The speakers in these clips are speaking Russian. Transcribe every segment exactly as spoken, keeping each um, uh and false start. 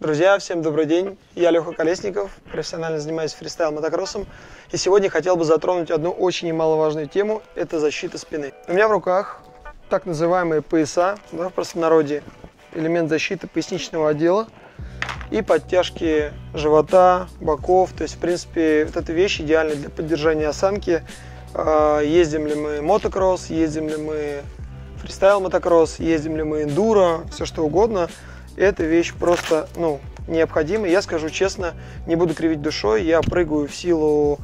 Друзья, всем добрый день, я Леха Колесников, профессионально занимаюсь фристайл-мотокроссом, и сегодня хотел бы затронуть одну очень немаловажную тему, это защита спины. У меня в руках так называемые пояса, да, в простонародье, элемент защиты поясничного отдела и подтяжки живота, боков, то есть в принципе вот эта вещь идеальна для поддержания осанки, ездим ли мы мотокросс, ездим ли мы фристайл-мотокросс, ездим ли мы эндуро, все что угодно. Эта вещь просто, ну, необходима. Я скажу честно, не буду кривить душой, я прыгаю в силу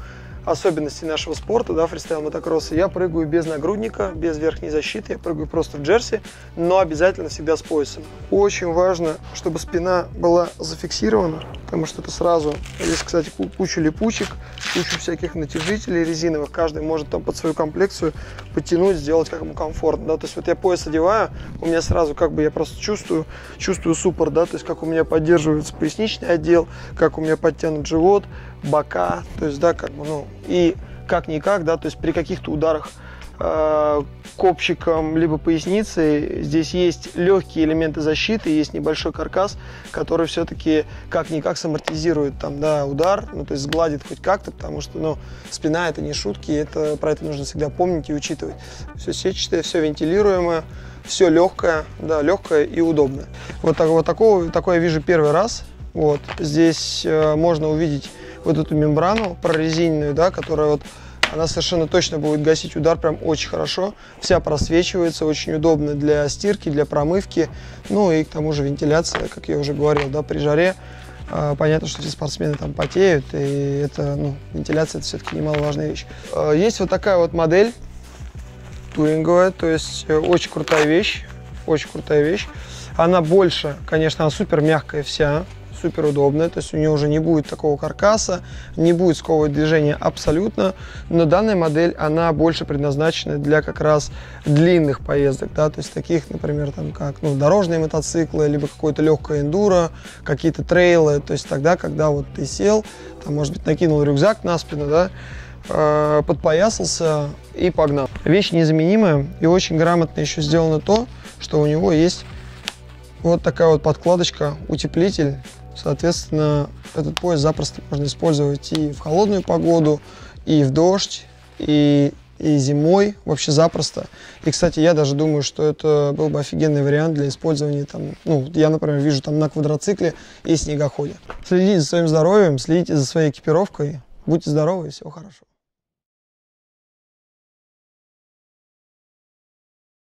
особенностей нашего спорта, да, фристайл-мотокросса. Я прыгаю без нагрудника, без верхней защиты, я прыгаю просто в джерси, но обязательно всегда с поясом. Очень важно, чтобы спина была зафиксирована, потому что это сразу... Здесь, кстати, куча липучек, куча всяких натяжителей резиновых. Каждый может там под свою комплекцию подтянуть, сделать как ему комфортно, да. То есть вот я пояс одеваю, у меня сразу как бы я просто чувствую, чувствую суппорт, да, то есть как у меня поддерживается поясничный отдел, как у меня подтянут живот, бока, то есть, да, как бы, ну, и как-никак, да, то есть при каких-то ударах э, копчиком либо поясницей здесь есть легкие элементы защиты, есть небольшой каркас, который все-таки как-никак самортизирует там, да, удар, ну, то есть сгладит хоть как-то, потому что, ну, спина — это не шутки, это, про это нужно всегда помнить и учитывать. Все сетчатое, все вентилируемое, все легкое, да, легкое и удобное. Вот, так, вот такого, такое я вижу первый раз. Вот, здесь э, можно увидеть вот эту мембрану прорезиненную, да, которая вот, она совершенно точно будет гасить удар прям очень хорошо. Вся просвечивается, очень удобно для стирки, для промывки, ну и к тому же вентиляция, как я уже говорил, да, при жаре. Э, понятно, что все спортсмены там потеют, и это, ну, вентиляция — это все-таки немаловажная вещь. Э, есть вот такая вот модель туринговая, то есть э, очень крутая вещь, очень крутая вещь. Она больше, конечно, она супер мягкая вся, супер удобная, то есть у нее уже не будет такого каркаса, не будет сковывать движения абсолютно, но данная модель, она больше предназначена для как раз длинных поездок, да, то есть таких, например, там как, ну, дорожные мотоциклы, либо какое-то легкое эндуро, какие-то трейлы, то есть тогда, когда вот ты сел, там, может быть, накинул рюкзак на спину, да, э, подпоясался и погнал. Вещь незаменимая, и очень грамотно еще сделано то, что у него есть вот такая вот подкладочка, утеплитель. Соответственно, этот пояс запросто можно использовать и в холодную погоду, и в дождь, и, и зимой, вообще запросто. И, кстати, я даже думаю, что это был бы офигенный вариант для использования, там, ну, я, например, вижу там на квадроцикле и снегоходе. Следите за своим здоровьем, следите за своей экипировкой, будьте здоровы и всего хорошего.